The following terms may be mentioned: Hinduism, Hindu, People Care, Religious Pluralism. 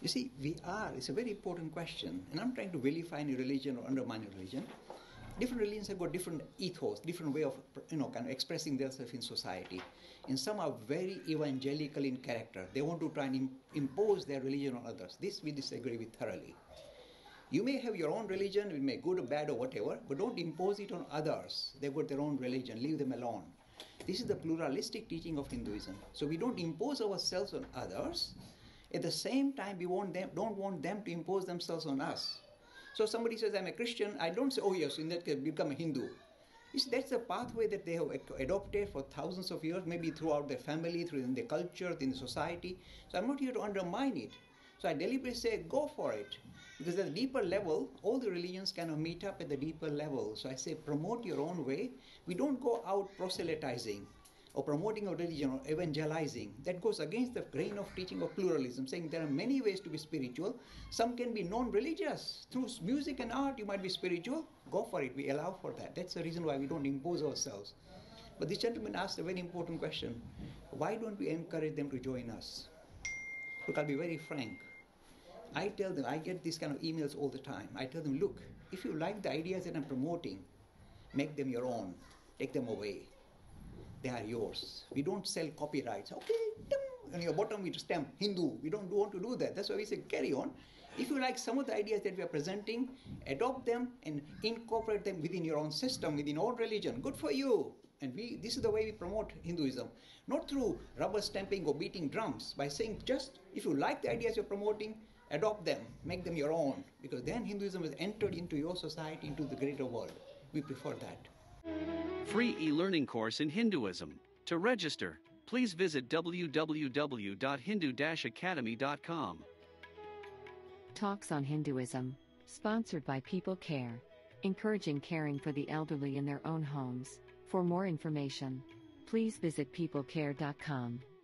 You see, it's a very important question, and I'm trying to vilify any religion or undermine a religion. Different religions have got different ethos, different way of, kind of expressing themselves in society. And some are very evangelical in character. They want to try and impose their religion on others. This we disagree with thoroughly. You may have your own religion, it may be good or bad or whatever, but don't impose it on others. They've got their own religion, leave them alone. This is the pluralistic teaching of Hinduism. So we don't impose ourselves on others. At the same time, we don't want them to impose themselves on us. So somebody says, I'm a Christian, I don't say, oh yes, in that case, become a Hindu. You see, that's the pathway that they have adopted for thousands of years, maybe throughout their family, through their culture, in the society. So I'm not here to undermine it. So I deliberately say, go for it. Because at the deeper level, all the religions kind of meet up at the deeper level. So I say, promote your own way. We don't go out proselytizing or promoting a religion or evangelizing. That goes against the grain of teaching of pluralism, saying there are many ways to be spiritual. Some can be non-religious. Through music and art, you might be spiritual. Go for it. We allow for that. That's the reason why we don't impose ourselves. But this gentleman asked a very important question. Why don't we encourage them to join us? Look, I'll be very frank. I tell them, I get these kind of emails all the time. I tell them, look, if you like the ideas that I'm promoting, make them your own. Take them away. They are yours. We don't sell copyrights. Okay, on your bottom we stamp Hindu. We don't want to do that. That's why we say carry on. If you like some of the ideas that we are presenting, adopt them and incorporate them within your own system, within your own religion. Good for you. And this is the way we promote Hinduism. Not through rubber stamping or beating drums. By saying just, if you like the ideas you're promoting, adopt them. Make them your own. Because then Hinduism is entered into your society, into the greater world. We prefer that. Free e-learning course in Hinduism. To register, please visit www.hindu-academy.com. Talks on Hinduism, sponsored by People Care, encouraging caring for the elderly in their own homes. For more information, please visit peoplecare.com.